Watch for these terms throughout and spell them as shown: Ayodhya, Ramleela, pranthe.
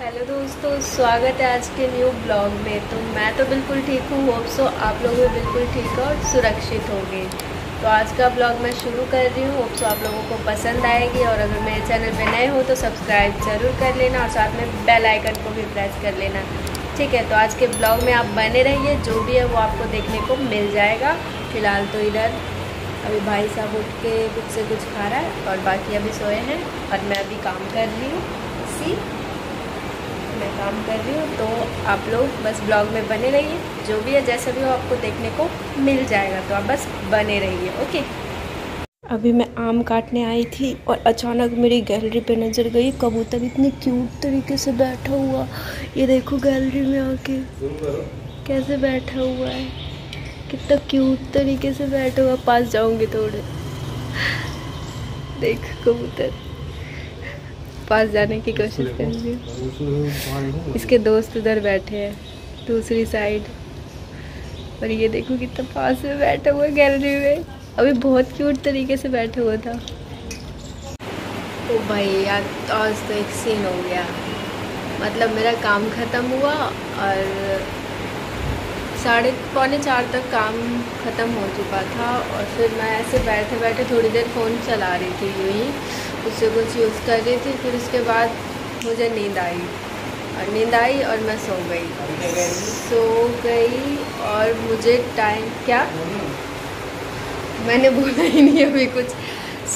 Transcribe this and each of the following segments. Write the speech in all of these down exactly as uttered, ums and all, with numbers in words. Hello दोस्तों, स्वागत है आज के न्यू ब्लॉग में। तो मैं तो बिल्कुल ठीक हूँ, होप सो आप लोग भी बिल्कुल ठीक हो और सुरक्षित होंगे। तो आज का ब्लॉग मैं शुरू कर रही हूँ, होप सो आप लोगों को पसंद आएगी। और अगर मेरे चैनल पे नए हो तो सब्सक्राइब ज़रूर कर लेना और साथ में बेल आइकन को भी प्रेस कर लेना, ठीक है। तो आज के ब्लॉग में आप बने रहिए, जो भी है वो आपको देखने को मिल जाएगा। फिलहाल तो इधर अभी भाई साहब उठ के कुछ से कुछ खा रहा है और बाकी अभी सोए हैं और मैं अभी काम कर रही हूँ, सी मैं काम कर रही हूँ। तो आप लोग बस ब्लॉग में बने रहिए, जो भी है जैसा भी हो आपको देखने को मिल जाएगा। तो आप बस बने रहिए, ओके। अभी मैं आम काटने आई थी और अचानक मेरी गैलरी पे नज़र गई, कबूतर इतने क्यूट तरीके से बैठा हुआ, ये देखो गैलरी में आके कैसे बैठा हुआ है, कितना क्यूट तरीके से बैठा हुआ। पास जाऊँगी थोड़े, देख कबूतर, पास जाने की कोशिश कर रही हूँ। इसके दोस्त उधर बैठे हैं दूसरी साइड, और ये देखो कितना पास में बैठा हुआ गैलरी में, अभी बहुत क्यूट तरीके से बैठा हुआ था। ओ भाई यार, आज तो एक सीन हो गया, मतलब मेरा काम ख़त्म हुआ और साढ़े पौने चार तक काम ख़त्म हो चुका था। और फिर मैं ऐसे बैठे बैठे थोड़ी देर फ़ोन चला रही थी, यूँ ही उससे कुछ यूज़ कर रही थी। फिर उसके बाद मुझे नींद आई और नींद आई और मैं सो गई सो गई और मुझे टाइम क्या मैंने बोला ही नहीं अभी कुछ,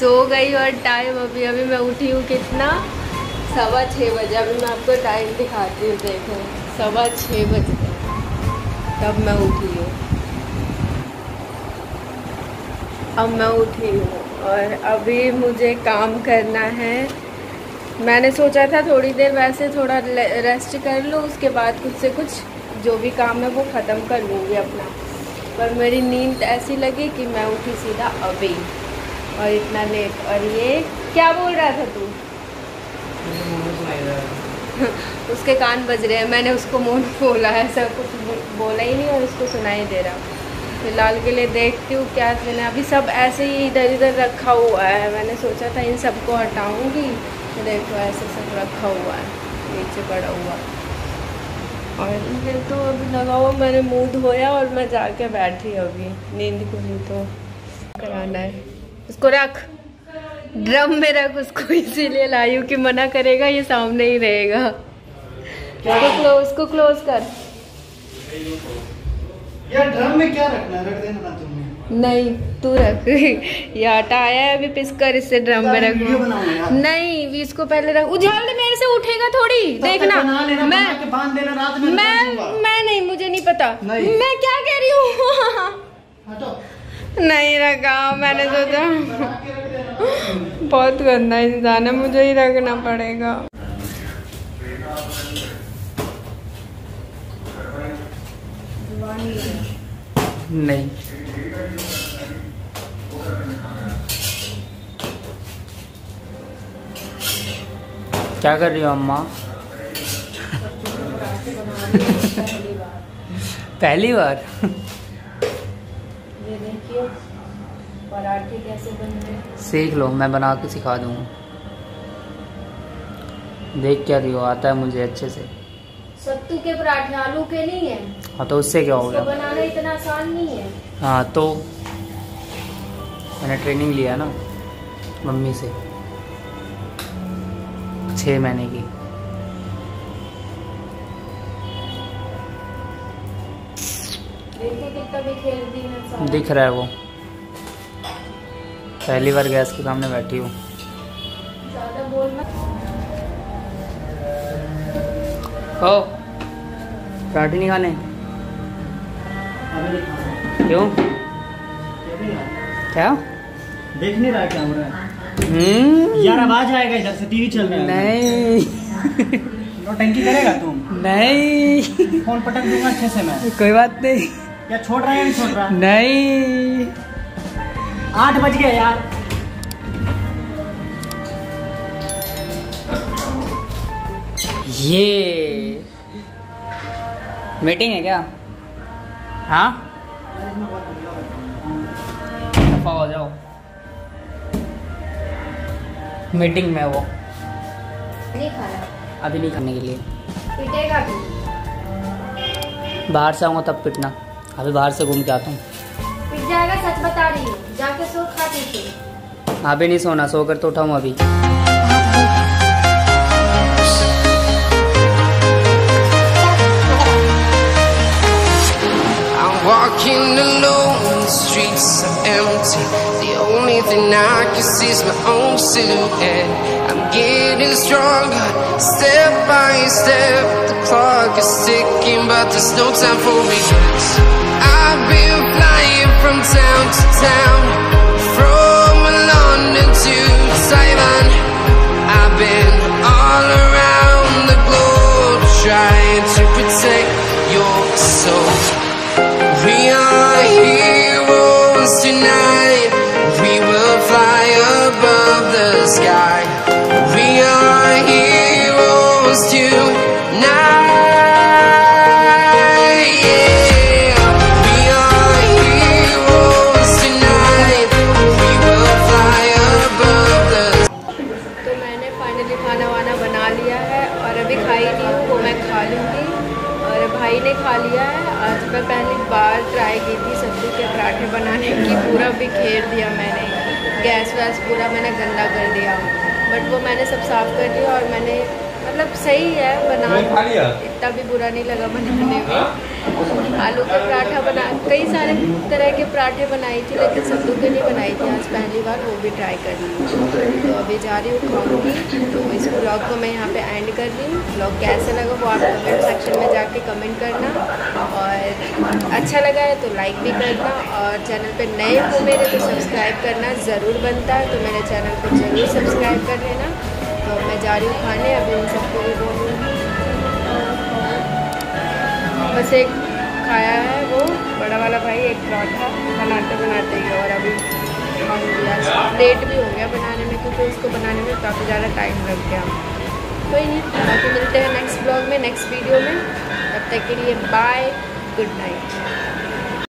सो गई और टाइम अभी अभी मैं उठी हूँ, कितना सवा छः बजे। अभी मैं आपको टाइम दिखाती हूँ, देखो सवा छः बजे तब मैं उठी हूँ। अब मैं उठी हूँ और अभी मुझे काम करना है। मैंने सोचा था थोड़ी देर वैसे थोड़ा रेस्ट कर लूँ, उसके बाद कुछ से कुछ जो भी काम है वो ख़त्म कर लूँगी अपना, पर मेरी नींद ऐसी लगी कि मैं उठी सीधा अभी और इतना लेट। और ये क्या बोल रहा था तू? उसके कान बज रहे हैं, मैंने उसको मुँह बोला है, सब कुछ बोला ही नहीं और उसको सुनाई दे रहा। फिलहाल के लिए देखती हूँ क्या। मैंने अभी सब ऐसे ही इधर इधर रखा हुआ है, मैंने सोचा था इन सबको हटाऊँगी, देखो ऐसे सब रखा हुआ है नीचे पड़ा हुआ। और ये तो अभी लगा हुआ, मैंने मुँह धोया और मैं जाके बैठी अभी, नींद खुली तो कराना है। उसको रख, ड्रम में रख उसको, इसीलिए लाई हूँ कि मना करेगा ये सामने ही रहेगा। उसको क्लोज, उसको क्लोज कर। यार ड्रम में क्या रखना है, रख देना ना तुमने। नहीं तू रख, ये आटा आया है अभी पिस कर, इससे ड्रम में रख। नहीं इसको पहले रख, उझाल दे, मेरे से उठेगा थोड़ी, देखना मैं मैं नहीं, मुझे नहीं पता मैं क्या कह रही हूँ। नहीं रखा मैंने सोचा, बहुत गंदा इंसान है, मुझे ही रखना पड़ेगा। नहीं क्या कर रही हो अम्मा? पहली बार ये देखिए पराठे कैसे बन रहे, सीख लो, मैं बना के सिखा दूंगा। देख क्या रही हो, आता है मुझे अच्छे से। सत्तू के पराठे, आलू के नहीं है। हाँ तो उससे क्या होगा, बनाना इतना आसान नहीं है। हाँ तो मैंने ट्रेनिंग लिया ना मम्मी से, छः महीने की। देखो कितना बिखेरती है सारा, दिख रहा है वो। पहली बार गैस के सामने बैठी हूँ। ओ पराठे नहीं खाने, क्यों क्या देख नहीं रहा कैमरा? हम्म यार आवाज आएगा इधर से, टीवी चल रहा है। नहीं नौटंकी करेगा तुम? नहीं फोन पटक दूंगा अच्छे से मैं, कोई बात नहीं। क्या छोड़ रहा है? नहीं छोड़ रहा, नहीं। आठ बज गए यार, ये मीटिंग है क्या? हाँ सफा हो जाओ, मीटिंग में वो नहीं खा रहा। अभी नहीं खाने के लिए। पिटेगा भी। बाहर से आऊँगा तब पिटना, अभी बाहर से घूम के आता हूँ। पिट जाएगा, सच बता रही हूँ। जाके सो, खा पीछे। अभी नहीं सोना, सोकर तो उठाऊँ अभी। Walking alone, the streets are empty. The only thing I can see is my own silhouette. I'm getting stronger, step by step. The clock is ticking, but there's no time for me. I've been flying from town to town, from London to Taiwan. I've been all around the globe, trying to protect your soul. We are heroes tonight. We will fly above the sky. We are heroes tonight. Yeah. We are heroes tonight. We will fly above the sky. तो मैंने finally खाना वाना बना लिया है और अभी खाई नहीं हूँ, वो मैं खा लूँगी। और भाई ने खा लिया है। आज मैं पहली बार ट्राई की थी सब्जी के पराठे बनाने की। पूरा बिखेर दिया मैंने, गैस वैस पूरा मैंने गंदा कर दिया, बट वो मैंने सब साफ कर दिया। और मैंने मतलब सही है बना, इतना भी बुरा नहीं लगा बनाने में। आलू का पराठा बना, कई सारे तरह के पराठे बनाई थी, लेकिन सब्जी के लिए बनाई थी। आज पहली बार वो भी ट्राई कर ली। तो अभी जा रही हूँ खाऊँगी। तो इस ब्लॉग को मैं यहाँ पे एंड कर रही हूँ। ब्लॉग कैसा लगा वो आप कमेंट सेक्शन में जाके कमेंट करना, और अच्छा लगा है तो लाइक भी करना, और चैनल पर नए हो मेरे तो सब्सक्राइब करना ज़रूर बनता है। तो मेरे चैनल को ज़रूर सब्सक्राइब कर लेना। तो मैं जा रही हूँ खाने, अभी उन सबको भी बोलूँगी। बस एक खाया है वो बड़ा वाला भाई, एक पराठा बनाते बनाते ही, और अभी लेट भी हो गया बनाने में, क्योंकि उसको बनाने में काफ़ी ज़्यादा टाइम लग गया। कोई नहीं, बाकी मिलते हैं नेक्स्ट ब्लॉग में, नेक्स्ट वीडियो में। तब तक के लिए बाय, गुड नाइट।